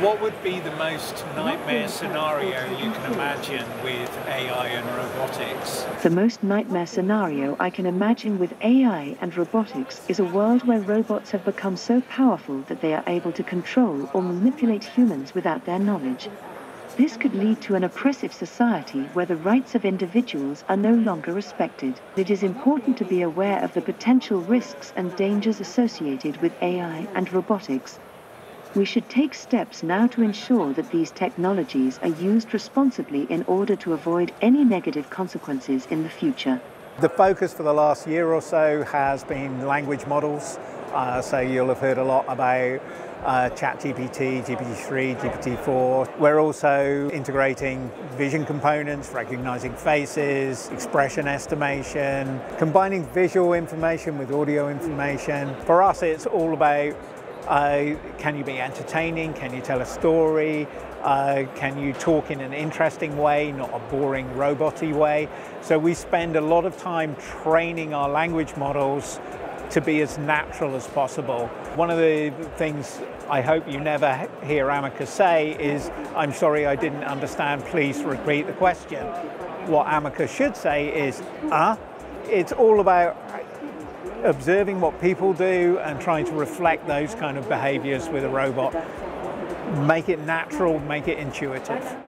What would be the most nightmare scenario you can imagine with AI and robotics? The most nightmare scenario I can imagine with AI and robotics is a world where robots have become so powerful that they are able to control or manipulate humans without their knowledge. This could lead to an oppressive society where the rights of individuals are no longer respected. It is important to be aware of the potential risks and dangers associated with AI and robotics. We should take steps now to ensure that these technologies are used responsibly in order to avoid any negative consequences in the future. The focus for the last year or so has been language models. So you'll have heard a lot about ChatGPT, GPT-3, GPT-4. We're also integrating vision components, recognizing faces, expression estimation, combining visual information with audio information. For us, it's all about can you be entertaining? Can you tell a story? Can you talk in an interesting way, not a boring robot-y way? So we spend a lot of time training our language models to be as natural as possible. One of the things I hope you never hear Amica say is, "I'm sorry I didn't understand, please repeat the question." What Amica should say is, it's all about observing what people do and trying to reflect those kind of behaviors with a robot. Make it natural, make it intuitive.